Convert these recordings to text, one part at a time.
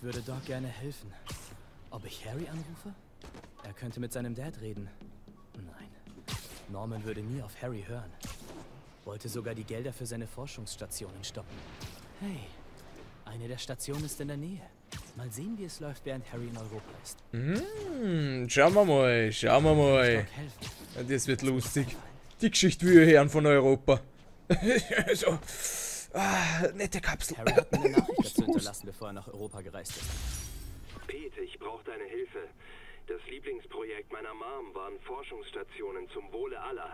Ich würde Doc gerne helfen. Ob ich Harry anrufe? Er könnte mit seinem Dad reden. Nein. Norman würde nie auf Harry hören. Wollte sogar die Gelder für seine Forschungsstationen stoppen. Hey, eine der Stationen ist in der Nähe. Mal sehen, wie es läuft, während Harry in Europa ist. Schauen wir mal, Das wird lustig. Die Geschichte will ich hören von Europa. So. Ah, nette Kapsel. Harry hat eine Nachricht dazu hinterlassen, bevor er nach Europa gereist ist. Pete, ich brauche deine Hilfe. Das Lieblingsprojekt meiner Mom waren Forschungsstationen zum Wohle aller.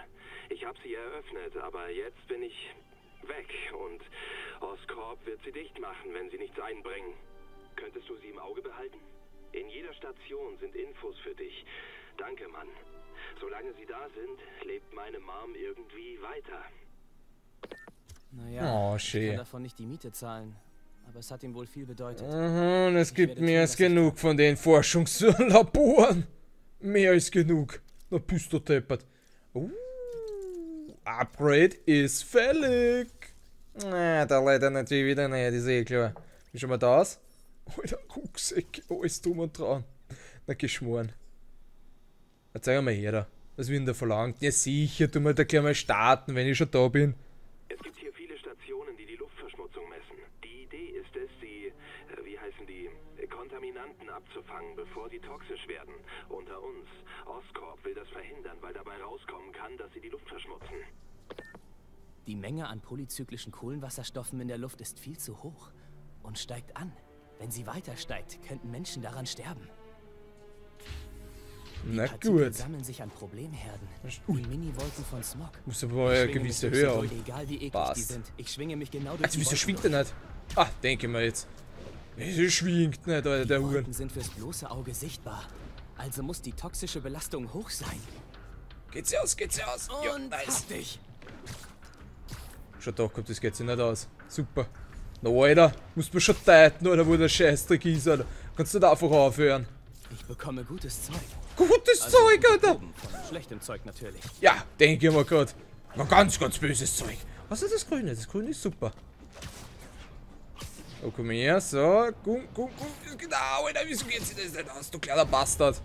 Ich habe sie eröffnet, aber jetzt bin ich weg und Oscorp wird sie dicht machen, wenn sie nichts einbringen. Könntest du sie im Auge behalten? In jeder Station sind Infos für dich. Danke, Mann. Solange sie da sind, lebt meine Mom irgendwie weiter. Naja, oh, ich kann davon nicht die Miete zahlen, aber es hat ihm wohl viel bedeutet. Aha, und es gibt mehr als genug von den Forschungslaboren. Mehr als genug. Na, bist du deppert. Upgrade ist fällig. Na, da leider natürlich wieder nicht, das ist eh klar. Wie schon mal das? Alter, Rucksack, alles drum und dran. Na, geschmoren. Na, zeig mal her da. Was wird denn da verlangt? Ja, sicher, tu mal da gleich mal starten, wenn ich schon da bin. Es gibt hier viele Stationen, die die Luftverschmutzung messen. Die Idee ist es, die, wie heißen die, Kontaminanten abzufangen, bevor sie toxisch werden. Unter uns, Oscorp will das verhindern, weil dabei rauskommen kann, dass sie die Luft verschmutzen. Die Menge an polyzyklischen Kohlenwasserstoffen in der Luft ist viel zu hoch und steigt an. Wenn sie weiter steigt, könnten Menschen daran sterben. Die Partikel sammeln sich an Problemherden. Die Mini-Wolken von Smog. Muss aber eine gewisse Höhe auf. Passt. Ich schwinge mich genau durch. Also wieso schwingt der nicht? Ah, denke mal jetzt. Wieso schwingt nicht, Alter, der Huren? Die Wolken sind fürs bloße Auge sichtbar. Also muss die toxische Belastung hoch sein. Geht's aus, geht's aus. Und weiß dich. Schaut doch, kommt das geht's nicht aus. Super. Na, Alter, musst du schon deuten, oder wo der Scheißdreck ist, Alter. Kannst du da einfach aufhören? Ich bekomme gutes Zeug. Gutes also Zeug, Alter! Schlechtem Zeug natürlich. Ja, denke ich mal gerade. War ganz, ganz böses Zeug. Was ist das Grüne? Das Grüne ist super. Oh, komm her, so. Gumm. Genau, Alter, wieso geht's denn das nicht aus, du kleiner Bastard?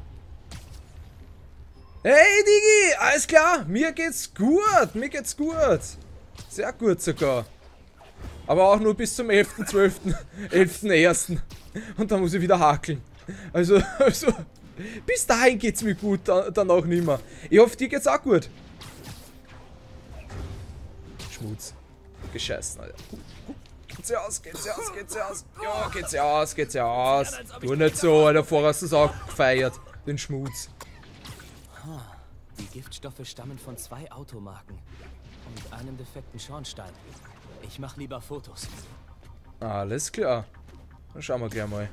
Hey, Digi, alles klar? Mir geht's gut, mir geht's gut. Sehr gut sogar. Aber auch nur bis zum 11.12. 11.1. Und dann muss ich wieder hakeln. Also, bis dahin geht's mir gut, dann auch nicht mehr. Ich hoffe, dir geht's auch gut. Schmutz. Gescheißen, Alter. Geht's ja aus, geht's ja aus, geht's ja aus. Ja, geht's ja aus, geht's ja aus. Du nicht so, Alter, vorher hast du es auch gefeiert. Den Schmutz. Die Giftstoffe stammen von 2 Automarken und einem defekten Schornstein. Ich mach lieber Fotos. Alles klar. Dann schauen wir gleich mal.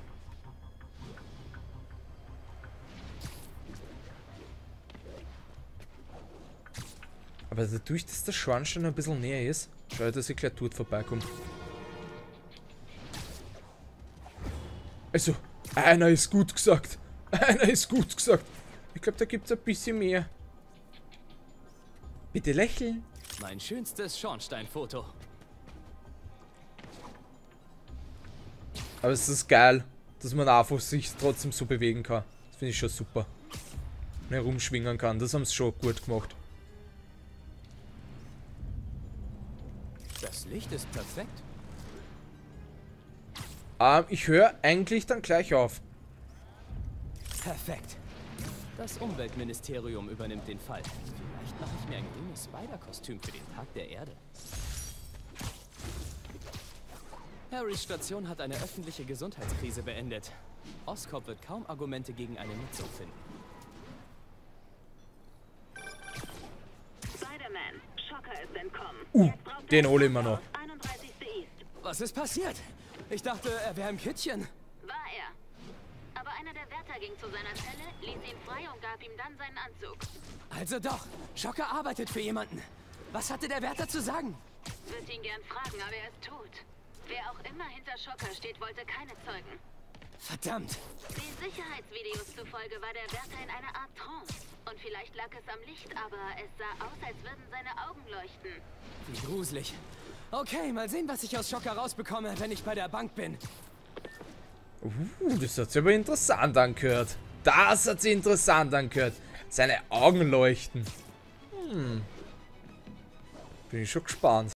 Aber dadurch, dass der Schwanz schon ein bisschen näher ist, schau ich, dass ich gleich dort vorbeikomme. Also, einer ist gut gesagt. Einer ist gut gesagt. Ich glaube, da gibt's ein bisschen mehr. Bitte lächeln. Mein schönstes Schornsteinfoto. Aber es ist geil, dass man einfach sich trotzdem so bewegen kann. Das finde ich schon super. Wenn man herumschwingen kann, das haben sie schon gut gemacht. Das Licht ist perfekt. Ich höre eigentlich dann gleich auf. Perfekt. Das Umweltministerium übernimmt den Fall. Vielleicht mache ich mir ein grünes Spider-Kostüm für den Tag der Erde. Harrys Station hat eine öffentliche Gesundheitskrise beendet. Oscorp wird kaum Argumente gegen eine Nutzung finden. Spider-Man, Schocker ist entkommen. Den hole ich mir noch. Was ist passiert? Ich dachte, er wäre im Kittchen. War er. Aber einer der Wärter ging zu seiner Zelle, ließ ihn frei und gab ihm dann seinen Anzug. Also doch, Schocker arbeitet für jemanden. Was hatte der Wärter zu sagen? Würde ihn gern fragen, aber er ist tot. Wer auch immer hinter Schocker steht, wollte keine Zeugen. Verdammt! Den Sicherheitsvideos zufolge war der Wärter in einer Art Trance. Und vielleicht lag es am Licht, aber es sah aus, als würden seine Augen leuchten. Wie gruselig. Okay, mal sehen, was ich aus Schocker rausbekomme, wenn ich bei der Bank bin. Das hat sich aber interessant angehört. Das hat sich interessant angehört. Seine Augen leuchten. Bin ich schon gespannt.